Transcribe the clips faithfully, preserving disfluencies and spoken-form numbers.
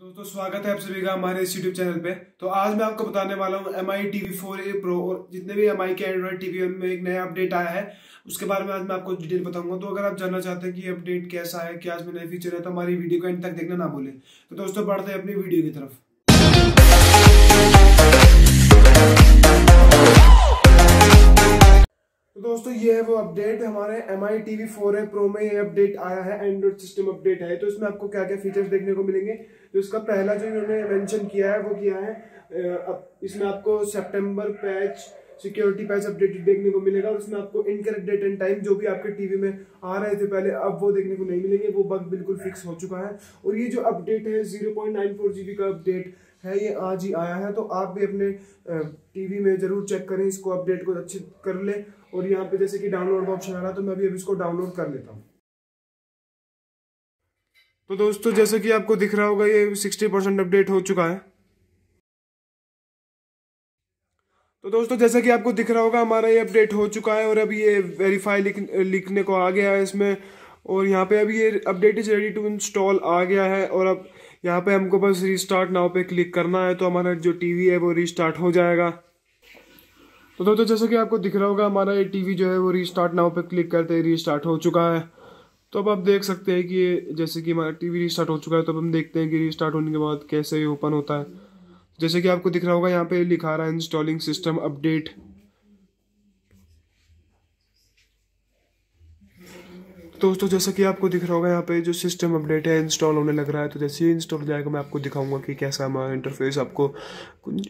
दोस्तों स्वागत है आप सभी का हमारे इस यूट्यूब चैनल पे। तो आज मैं आपको बताने वाला हूँ M I T V four A Pro और जितने भी एम आई के एंड्रॉयड टी वी में एक नया अपडेट आया है उसके बारे में आज मैं आपको डिटेल बताऊंगा। तो अगर आप जानना चाहते हैं कि अपडेट कैसा है, क्या इसमें नए फीचर है, तो हमारी वीडियो को एंड तक देखना ना भूलें। तो दोस्तों बढ़ते हैं अपनी वीडियो की तरफ। तो दोस्तों ये है वो अपडेट, हमारे M I T V four A Pro में ये अपडेट आया है, एंड्रॉइड सिस्टम अपडेट है। तो इसमें आपको क्या क्या फीचर्स देखने को मिलेंगे, तो इसका पहला जो इन्होंने मेंशन किया है वो किया है, इसमें आपको सितंबर पैच सिक्योरिटी पैच अपडेटेड देखने को मिलेगा। और उसमें आपको इनकरेक्ट डेट एंड टाइम जो भी आपके टीवी में आ रहे थे पहले, अब वो देखने को नहीं मिलेंगे, वो बग बिल्कुल फिक्स हो चुका है। और ये जो अपडेट है zero point nine four G B का अपडेट है, ये आज ही आया है। तो आप भी अपने टीवी में जरूर चेक करें, इसको अपडेट को अच्छे कर ले। और यहाँ पे जैसे कि डाउनलोड का ऑप्शन आ रहा है, तो मैं भी अब इसको डाउनलोड कर लेता हूँ। तो दोस्तों जैसे कि आपको दिख रहा होगा ये साठ परसेंट अपडेट हो चुका है। तो दोस्तों जैसा कि आपको दिख रहा होगा हमारा ये अपडेट हो चुका है और अभी ये वेरीफाई लिख, लिखने को आ गया है इसमें। और यहाँ पे अभी ये update is ready to install आ गया है। और अब यहाँ पे हमको बस रीस्टार्ट नाउ पे क्लिक करना है, तो हमारा जो टीवी है वो रीस्टार्ट हो जाएगा। तो दोस्तों जैसे कि आपको दिख रहा होगा हमारा ये टीवी जो है वो रीस्टार्ट नाउ पे क्लिक करते ही रीस्टार्ट हो चुका है। तो अब आप देख सकते हैं कि ये जैसे कि हमारा टीवी रीस्टार्ट हो चुका है। तो अब हम देखते हैं कि रीस्टार्ट होने के बाद कैसे ये ओपन होता है। जैसे कि आपको दिख रहा होगा यहाँ पे लिखा रहा है इंस्टॉलिंग सिस्टम अपडेट। दोस्तों जैसा कि आपको दिख रहा होगा यहाँ पे जो सिस्टम अपडेट है इंस्टॉल होने लग रहा है। तो जैसे ही इंस्टॉल हो जाएगा मैं आपको दिखाऊंगा कि कैसा हमारा इंटरफेस, आपको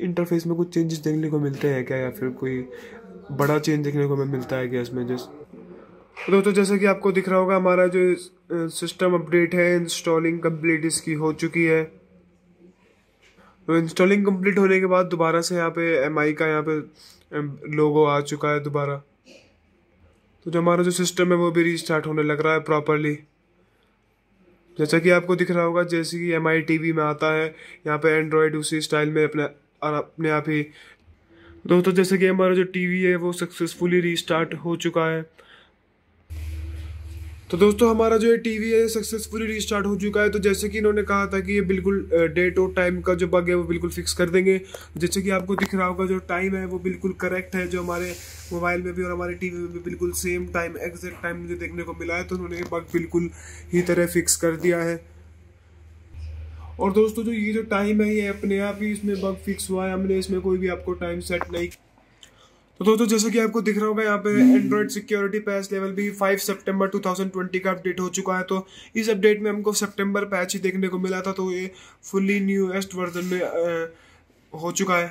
इंटरफेस में कुछ चेंजेस देखने को मिलते हैं क्या, या फिर कोई बड़ा चेंज देखने को हमें मिलता है क्या इसमें। जैसे दोस्तों जैसे कि आपको दिख रहा होगा हमारा जो सिस्टम अपडेट है इंस्टॉलिंग कम्प्लीट इसकी हो चुकी है। तो इंस्टॉलिंग कम्प्लीट होने के बाद दोबारा से यहाँ पे एम आई का यहाँ पे लोगो आ चुका है दोबारा। तो जो हमारा जो सिस्टम है वो भी रीस्टार्ट होने लग रहा है प्रॉपरली। जैसा कि आपको दिख रहा होगा जैसे कि एम आई टी वी में आता है यहाँ पे एंड्रॉयड उसी स्टाइल में अपने अपने आप ही। दोस्तों जैसे कि हमारा जो टीवी है वो सक्सेसफुली रीस्टार्ट हो चुका है। तो दोस्तों हमारा जो ये टीवी है सक्सेसफुली रीस्टार्ट हो चुका है। तो जैसे कि इन्होंने कहा था कि ये बिल्कुल डेट और टाइम का जो बग है वो बिल्कुल फिक्स कर देंगे। जैसे कि आपको दिख रहा होगा जो टाइम है वो बिल्कुल करेक्ट है, जो हमारे मोबाइल में भी और हमारे टीवी में भी बिल्कुल सेम टाइम एग्जैक्ट टाइम मुझे देखने को मिला है। तो उन्होंने ये बग बिल्कुल ही तरह फिक्स कर दिया है। और दोस्तों जो ये जो टाइम है ये अपने आप ही इसमें बग फिक्स हुआ है, हमने इसमें कोई भी आपको टाइम सेट नहीं। तो दोस्तों जैसा कि आपको दिख रहा होगा यहाँ पे एंड्रॉइड सिक्योरिटी पैच लेवल भी पाँच सितंबर दो हज़ार बीस का अपडेट हो चुका है। तो इस अपडेट में हमको सितंबर पैच ही देखने को मिला था, तो ये फुल्ली न्यूएस्ट वर्जन में आ, हो चुका है।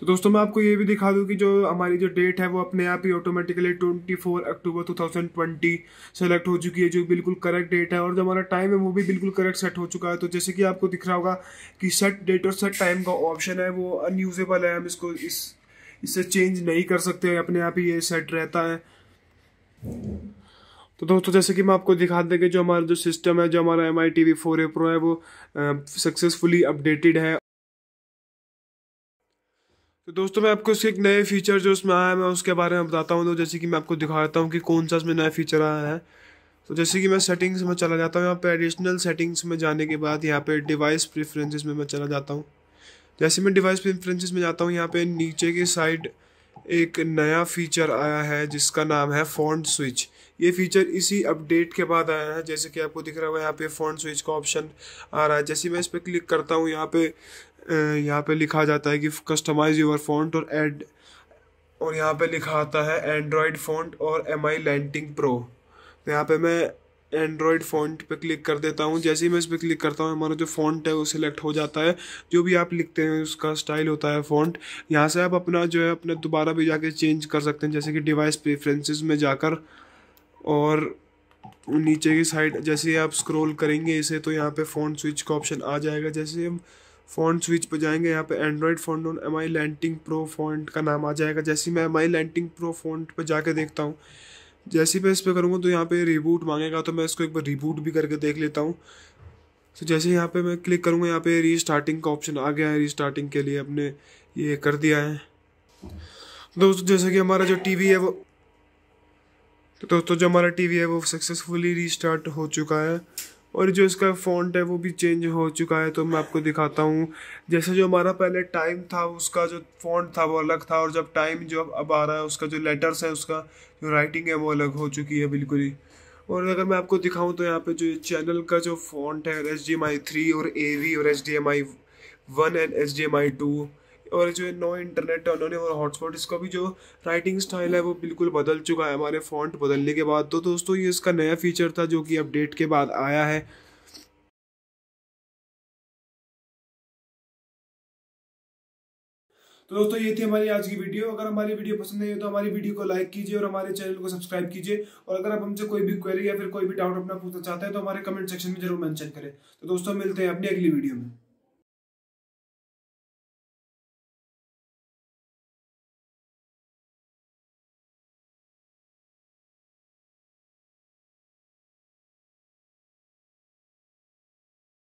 तो दोस्तों मैं आपको ये भी दिखा दूं कि जो हमारी जो डेट है वो अपने आप ही ऑटोमेटिकली चौबीस अक्टूबर दो हज़ार बीस सेलेक्ट हो चुकी है, जो बिल्कुल करेक्ट डेट है। और जो हमारा टाइम है वो भी बिल्कुल करेक्ट सेट हो चुका है। तो जैसे कि आपको दिख रहा होगा कि सेट डेट और सेट टाइम का ऑप्शन है वो अनयूजेबल है, हम इसको इस इससे चेंज नहीं कर सकते, अपने आप ही ये सेट रहता है। तो दोस्तों जैसे कि मैं आपको दिखा दें कि जो हमारा जो सिस्टम है, जो हमारा M I T V four A Pro है वो सक्सेसफुली अपडेटेड है। तो दोस्तों मैं आपको इसके एक नए फीचर जो उसमें आया है मैं उसके बारे में बताता हूँ। तो जैसे कि मैं आपको दिखाता हूँ कि कौन सा इसमें नया फीचर आया है। तो जैसे कि मैं सेटिंग्स में चला जाता हूँ, यहाँ पे एडिशनल सेटिंग्स में जाने के बाद यहाँ पे डिवाइस प्रेफरेंसेस में मैं चला जाता हूँ। जैसे मैं डिवाइस प्रेफरेंसेस में जाता हूँ, यहाँ पे नीचे की साइड एक नया फीचर आया है जिसका नाम है फ़ॉन्ट स्विच। ये फीचर इसी अपडेट के बाद आया है। जैसे कि आपको दिख रहा है यहाँ पे फ़ॉन्ट स्विच का ऑप्शन आ रहा है। जैसे मैं इस पर क्लिक करता हूँ, यहाँ पे यहाँ पे लिखा जाता है कि कस्टमाइज योर फॉन्ट और एड, और यहाँ पे लिखा आता है एंड्रॉयड फॉन्ट और एम आई लैंडिंग प्रो। तो यहाँ पर मैं एंड्रॉयड फ़ॉन्ट पे क्लिक कर देता हूँ। जैसे ही मैं इस पर क्लिक करता हूँ हमारा जो फ़ॉन्ट है वो सिलेक्ट हो जाता है, जो भी आप लिखते हैं उसका स्टाइल होता है फ़ॉन्ट। यहाँ से आप अपना जो है अपना दोबारा भी जाके चेंज कर सकते हैं, जैसे कि डिवाइस प्रेफरेंसेस में जाकर। और नीचे की साइड जैसे आप स्क्रॉल करेंगे इसे तो यहाँ पे फ़ॉन्ट स्विच का ऑप्शन आ जाएगा। जैसे हम फ़ॉन्ट स्विच पर जाएंगे यहाँ पे एंड्रॉयड फ़ॉन्ट और M I landing Pro font का नाम आ जाएगा। जैसे मैं M I landing Pro font पर जाके देखता हूँ, जैसे मैं इस पर करूँगा तो यहाँ पे रिबूट मांगेगा, तो मैं इसको एक बार रिबूट भी करके देख लेता हूँ। तो जैसे यहाँ पे मैं क्लिक करूँगा यहाँ पे रीस्टार्टिंग का ऑप्शन आ गया है, रीस्टार्टिंग के लिए अपने ये कर दिया है। दोस्तों जैसे कि हमारा जो टीवी है वो तो दोस्तों जो हमारा टीवी है वो सक्सेसफुली रीस्टार्ट हो चुका है। और जो इसका फ़ॉन्ट है वो भी चेंज हो चुका है, तो मैं आपको दिखाता हूँ। जैसे जो हमारा पहले टाइम था उसका जो फ़ॉन्ट था वो अलग था, और जब टाइम जो अब आ रहा है उसका जो लेटर्स है उसका जो राइटिंग है वो अलग हो चुकी है बिल्कुल ही। और अगर मैं आपको दिखाऊं तो यहाँ पे जो चैनल का जो फ़ॉन्ट है H D M I three और ए वी और H D M I one and H D M I two, और जो नो इंटरनेट उन्होंने और हॉटस्पॉट, इसका भी जो राइटिंग स्टाइल है वो बिल्कुल बदल चुका है हमारे फ़ॉन्ट बदलने के बाद। तो दोस्तों ये इसका नया फीचर था जो कि अपडेट के बाद आया है। तो दोस्तों ये थी हमारी आज की वीडियो। अगर हमारी वीडियो पसंद आई हो तो हमारी वीडियो को लाइक कीजिए और हमारे चैनल को सब्सक्राइब कीजिए। और अगर आप हमसे कोई भी क्वेरी या फिर कोई भी डाउट अपना पूछना चाहते हैं तो हमारे कमेंट सेक्शन में जरूर मेंशन करें। तो दोस्तों मिलते हैं अपनी अगली वीडियो में।